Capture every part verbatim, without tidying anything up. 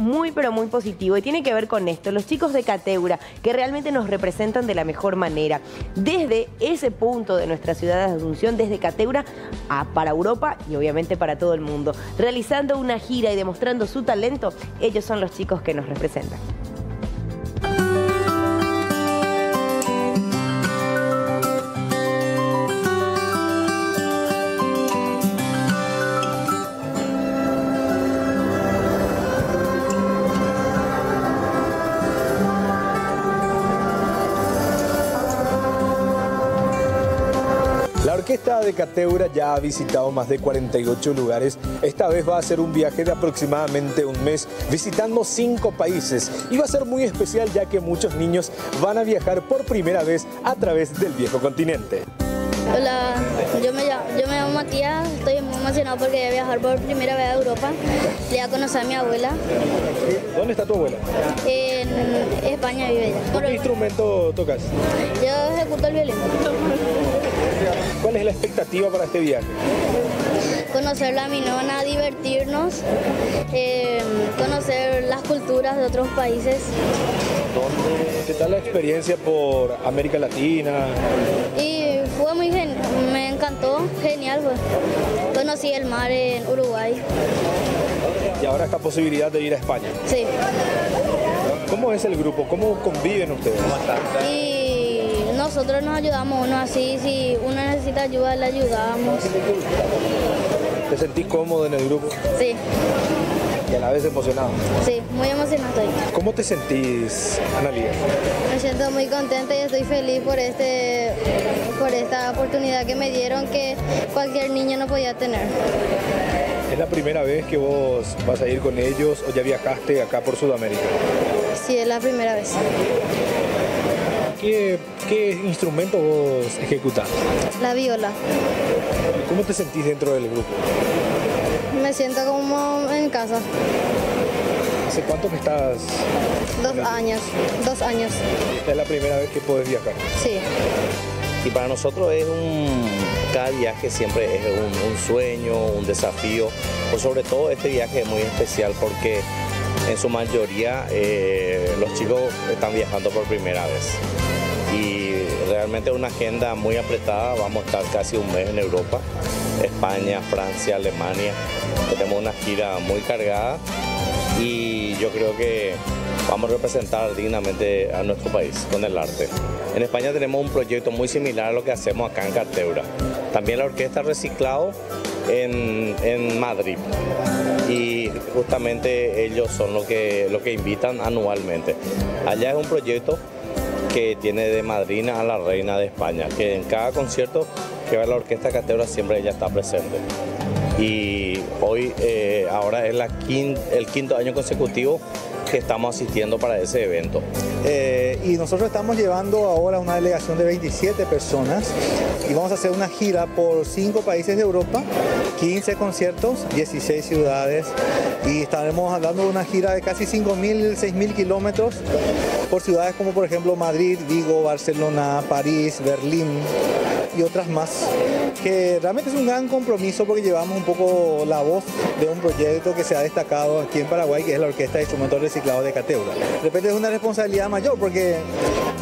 muy pero muy positivo y tiene que ver con esto, los chicos de Cateura que realmente nos representan de la mejor manera. Desde ese punto de nuestra ciudad de Asunción, desde Cateura a, para Europa y obviamente para todo el mundo. Realizando una gira y demostrando su talento, ellos son los chicos que nos representan. La Orquesta de Cateura ya ha visitado más de cuarenta y ocho lugares. Esta vez va a hacer un viaje de aproximadamente un mes, visitando cinco países. Y va a ser muy especial ya que muchos niños van a viajar por primera vez a través del viejo continente. Hola, yo me llamo, yo me llamo Matías, estoy muy emocionado porque voy a viajar por primera vez a Europa. Le voy a conocer a mi abuela. ¿Dónde está tu abuela? En España vive ella. ¿Qué instrumento tocas? Yo ejecuto el violín. ¿Cuál es la expectativa para este viaje? Conocer la Miñona, divertirnos, eh, conocer las culturas de otros países. ¿Qué tal la experiencia por América Latina? Y fue muy genial, me encantó, genial. Pues. Conocí el mar en Uruguay. ¿Y ahora esta posibilidad de ir a España? Sí. ¿Cómo es el grupo? ¿Cómo conviven ustedes? Y nosotros nos ayudamos uno así, si uno necesita ayuda, le ayudamos. ¿Te sentís cómodo en el grupo? Sí. ¿Y a la vez emocionado? Sí, muy emocionado estoy. ¿Cómo te sentís, Analia? Me siento muy contenta y estoy feliz por, este, por esta oportunidad que me dieron que cualquier niño no podía tener. ¿Es la primera vez que vos vas a ir con ellos o ya viajaste acá por Sudamérica? Sí, es la primera vez. ¿Qué, qué instrumento vos ejecutás? La viola. ¿Cómo te sentís dentro del grupo? Me siento como en casa. ¿Hace cuánto que estás? Dos años, dos años. ¿Esta es la primera vez que podés viajar? Sí. Y para nosotros es un... cada viaje siempre es un, un sueño, un desafío. Pues sobre todo este viaje es muy especial porque en su mayoría eh, los chicos están viajando por primera vez. Y realmente una agenda muy apretada, vamos a estar casi un mes en Europa, España, Francia, Alemania. Tenemos una gira muy cargada y yo creo que vamos a representar dignamente a nuestro país con el arte. En España tenemos un proyecto muy similar a lo que hacemos acá en Cateura. También la Orquesta Reciclado en, en Madrid. Y justamente ellos son los que, lo que invitan anualmente. Allá es un proyecto que tiene de madrina a la reina de España, que en cada concierto que va la Orquesta Cateura siempre ella está presente. Y hoy, eh, ahora es la quinta, el quinto año consecutivo que estamos asistiendo para ese evento. Eh, y nosotros estamos llevando ahora una delegación de veintisiete personas y vamos a hacer una gira por cinco países de Europa, quince conciertos, dieciséis ciudades y estaremos hablando de una gira de casi cinco mil, seis mil kilómetros por ciudades como por ejemplo Madrid, Vigo, Barcelona, París, Berlín y otras más, que realmente es un gran compromiso porque llevamos un poco la voz de un proyecto que se ha destacado aquí en Paraguay, que es la Orquesta de Instrumentos Reciclados de Cateura. De repente es una responsabilidad mayor porque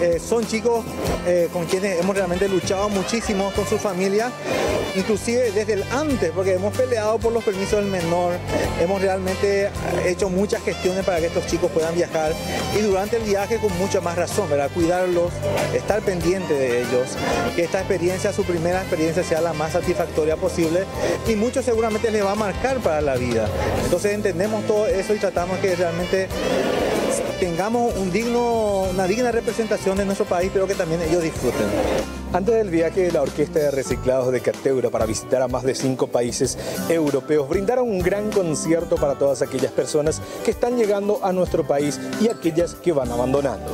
eh, son chicos eh, con quienes hemos realmente luchado muchísimo con su familia, inclusive desde el antes, porque hemos peleado por los permisos del menor, hemos realmente hecho muchas gestiones para que estos chicos puedan viajar y durante el viaje con mucha más razón, ¿verdad? Cuidarlos, estar pendiente de ellos, que esta experiencia, su primera experiencia sea la más satisfactoria posible y mucho seguramente les va a marcar para la vida. Entonces entendemos todo eso y tratamos que realmente tengamos un digno, una digna representación de nuestro país, pero que también ellos disfruten. Antes del viaje de la Orquesta de Reciclados de Cateura para visitar a más de cinco países europeos, brindaron un gran concierto para todas aquellas personas que están llegando a nuestro país y aquellas que van abandonando.